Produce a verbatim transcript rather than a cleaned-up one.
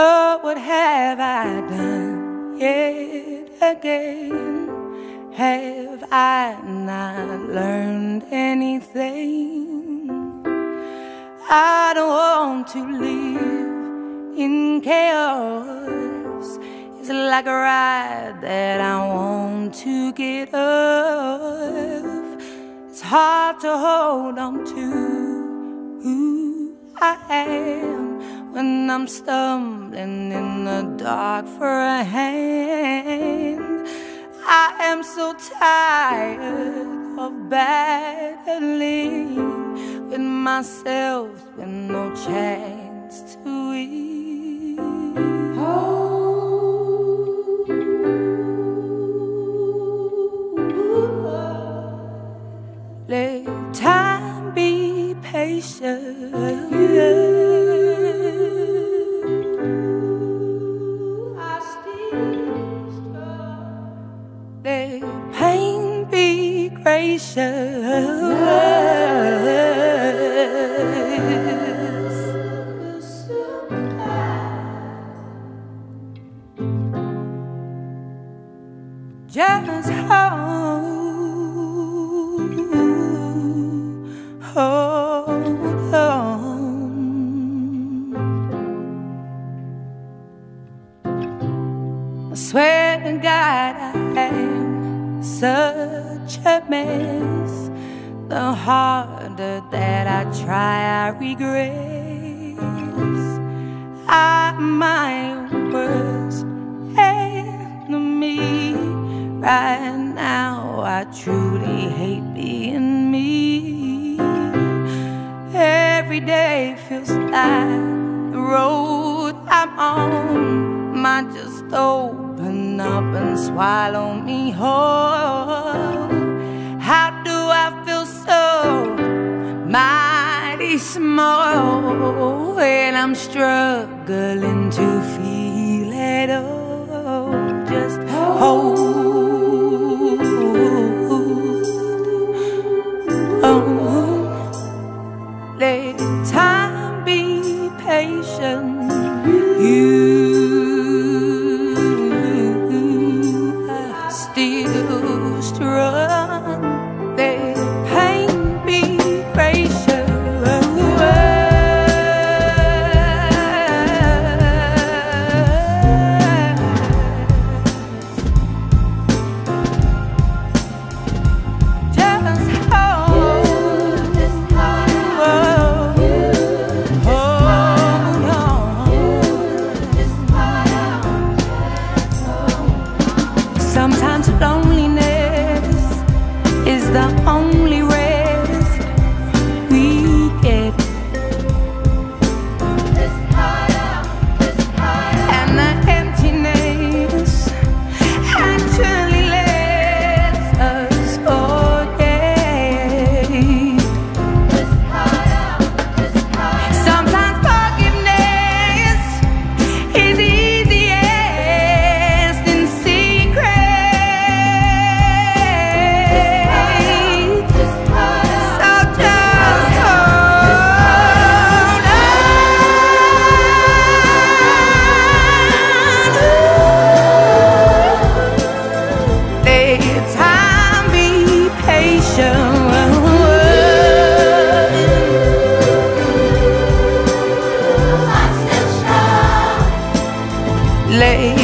Oh, what have I done yet again? Have I not learned anything? I don't want to live in chaos. It's like a ride that I want to get off. It's hard to hold on to who I am when I'm stumbling in the dark for a hand. I am so tired of battling with myself with no chance to win. Oh. Let time be patient. Let pain be gracious. Just hold, hold on. I swear to God, I am such a mess. The harder that I try, I regress. I'm my own worst enemy. Right now, I truly hate being me. Every day feels like the road I'm on might just open up and swallow me whole. How do I feel so mighty small when I'm struggling to feel at all? Just hold, hold on. Let time be patient. You strong, let pain be gracious. Sometimes loneliness is the only rest we get. And the emptiness actually lets us forget. Sometimes forgiveness is easiest in secret. Lay